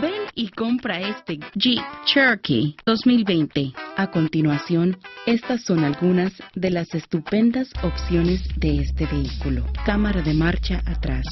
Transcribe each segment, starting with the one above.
Ven y compra este Jeep Cherokee 2020. A continuación, estas son algunas de las estupendas opciones de este vehículo. Cámara de marcha atrás,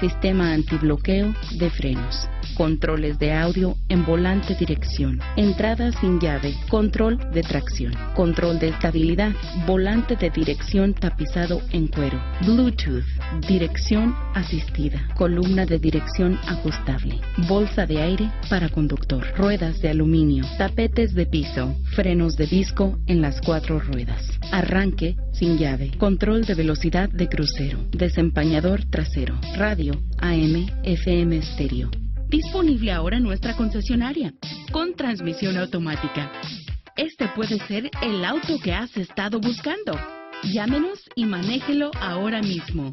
sistema antibloqueo de frenos, controles de audio en volante dirección, entrada sin llave, control de tracción, control de estabilidad, volante de dirección tapizado en cuero, Bluetooth, dirección asistida, columna de dirección ajustable, bolsa de aire para conductor, ruedas de aluminio, tapetes de piso, frenos de disco en las 4 ruedas, arranque sin llave, control de velocidad de crucero, desempañador trasero, radio AM, FM estéreo. Disponible ahora en nuestra concesionaria, con transmisión automática. Este puede ser el auto que has estado buscando. Llámenos y manéjelo ahora mismo.